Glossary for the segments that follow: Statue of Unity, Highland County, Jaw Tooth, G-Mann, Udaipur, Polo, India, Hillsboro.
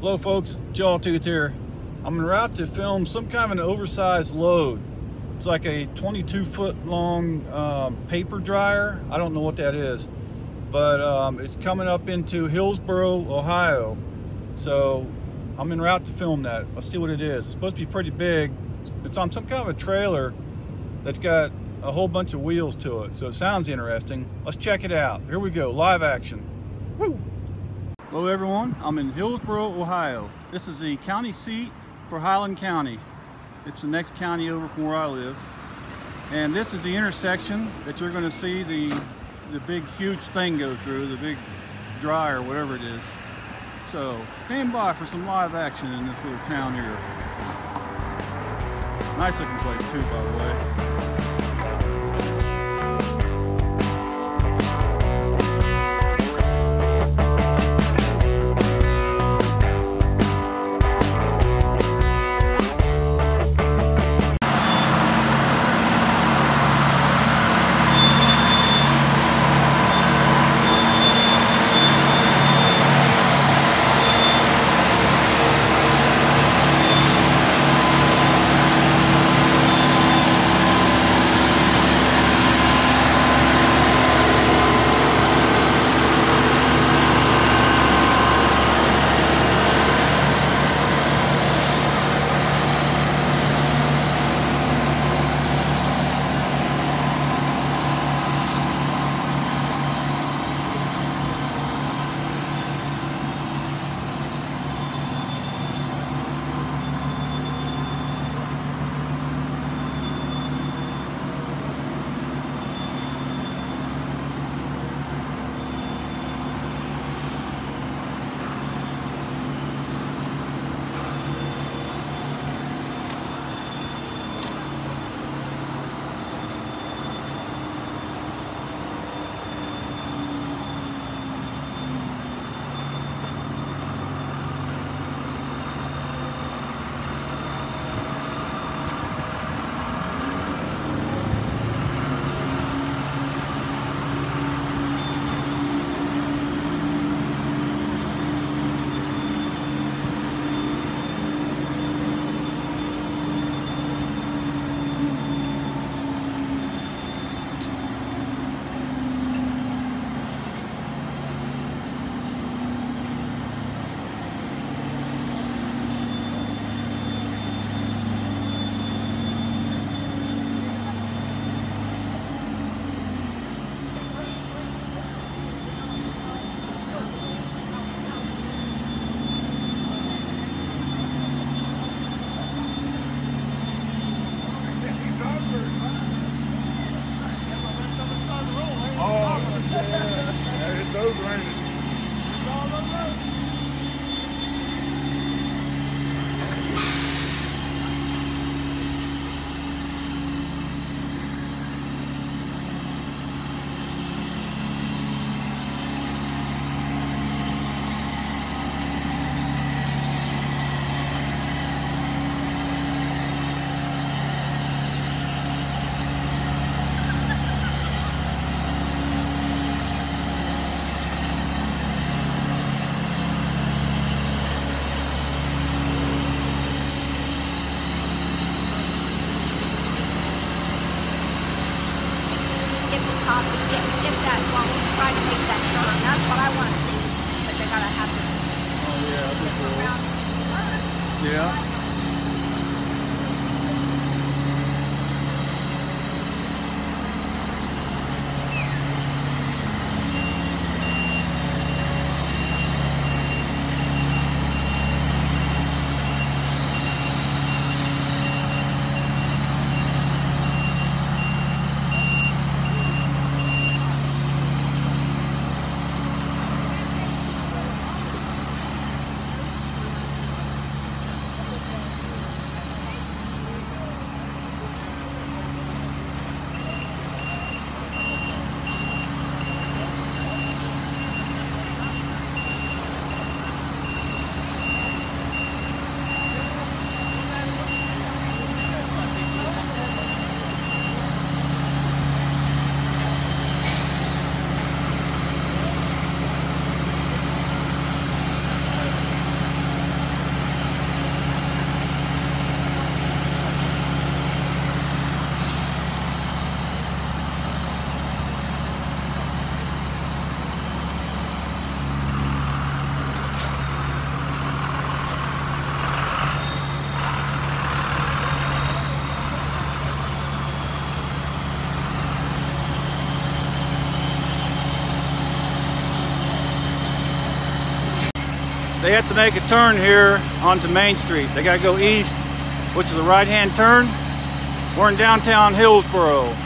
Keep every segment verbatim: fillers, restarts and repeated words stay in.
Hello folks, Jaw Tooth here. I'm en route to film some kind of an oversized load. It's like a twenty-two foot long um, paper dryer. I don't know what that is, but um, it's coming up into Hillsboro, Ohio. So I'm en route to film that. Let's see what it is. It's supposed to be pretty big. It's on some kind of a trailer that's got a whole bunch of wheels to it. So it sounds interesting. Let's check it out. Here we go, live action. Woo! Hello everyone, I'm in Hillsboro, Ohio. This is the county seat for Highland County. It's the next county over from where I live. And this is the intersection that you're gonna see the, the big huge thing go through, the big dryer, whatever it is. So stand by for some live action in this little town here. Nice looking place too, by the way. Yeah. have to make a turn here onto Main Street. They got to go east, which is a right-hand turn. We're in downtown Hillsboro.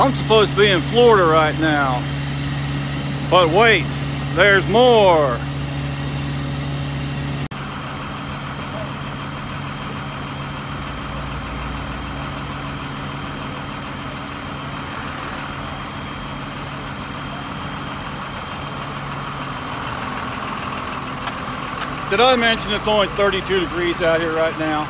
I'm supposed to be in Florida right now, but wait, there's more. Did I mention it's only thirty-two degrees out here right now?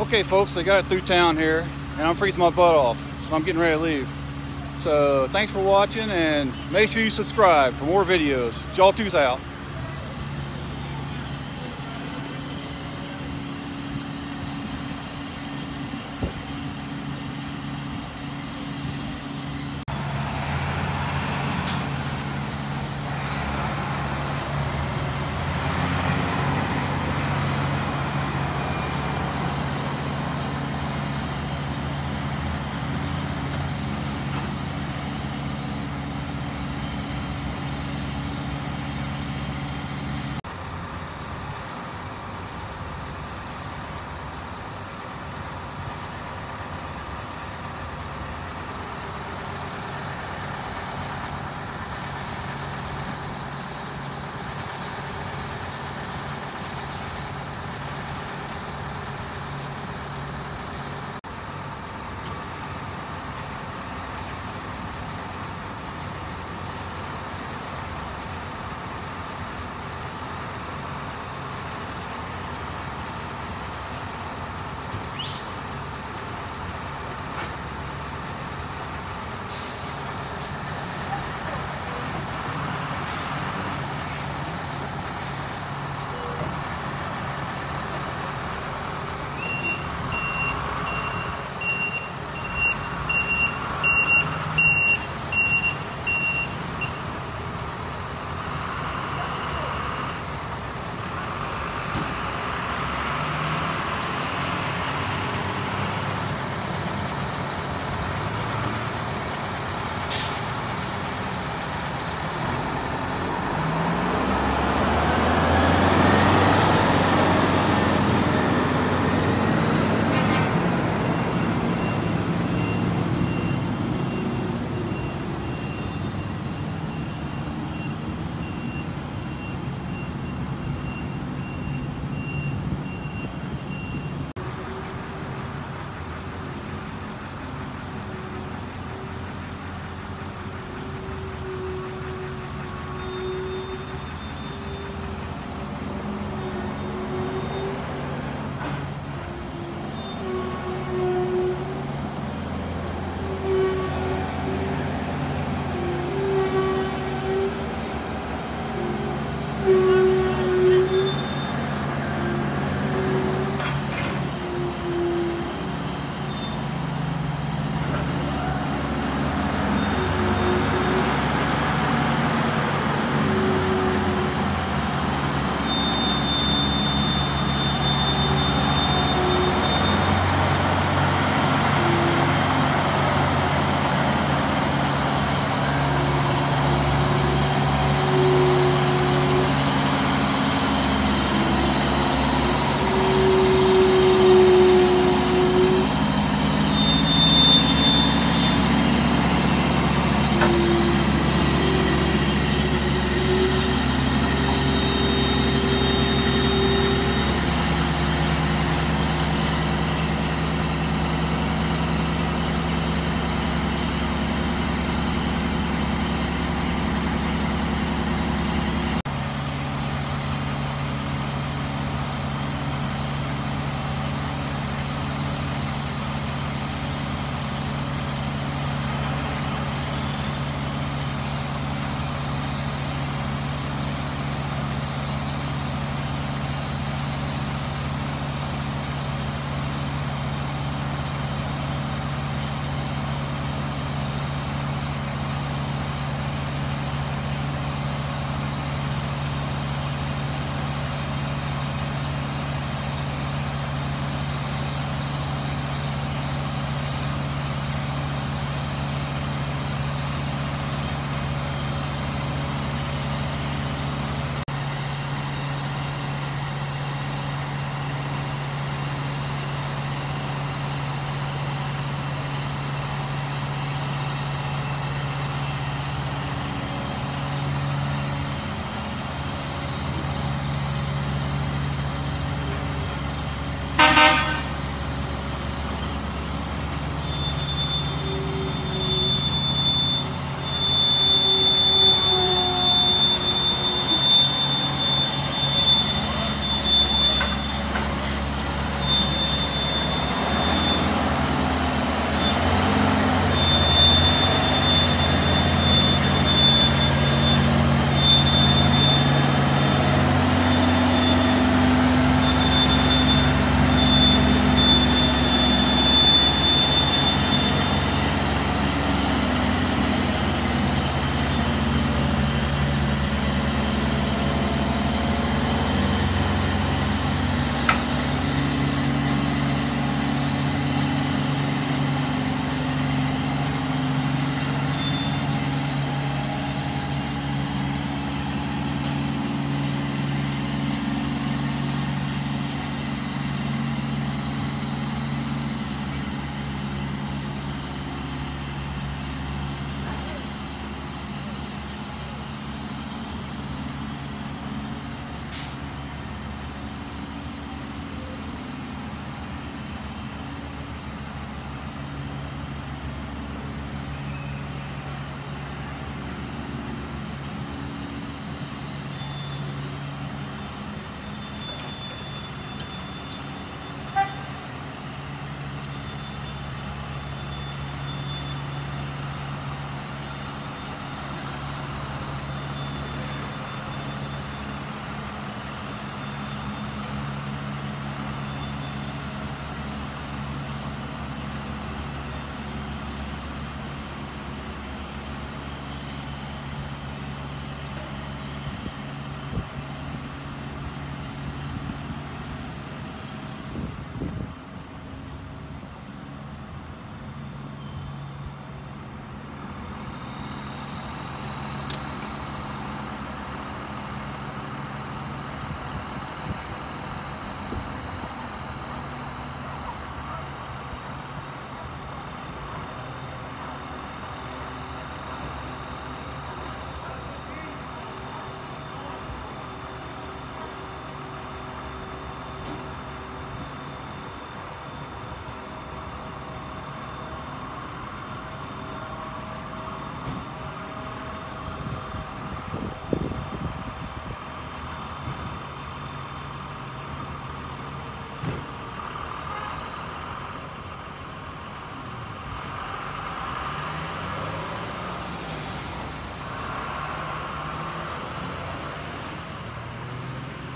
Okay folks, I got it through town here and I'm freezing my butt off, so I'm getting ready to leave. So thanks for watching and make sure you subscribe for more videos. Jaw Tooth out.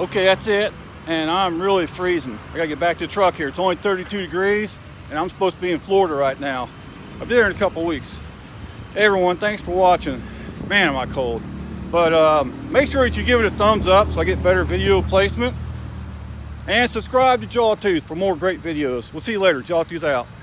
Okay, that's it, and I'm really freezing. I gotta get back to the truck here. It's only thirty-two degrees, and I'm supposed to be in Florida right now. I'll be there in a couple weeks. Hey everyone, thanks for watching. Man, am I cold. But um, make sure that you give it a thumbs up so I get better video placement. And subscribe to Jaw Tooth for more great videos. We'll see you later. Jaw Tooth out.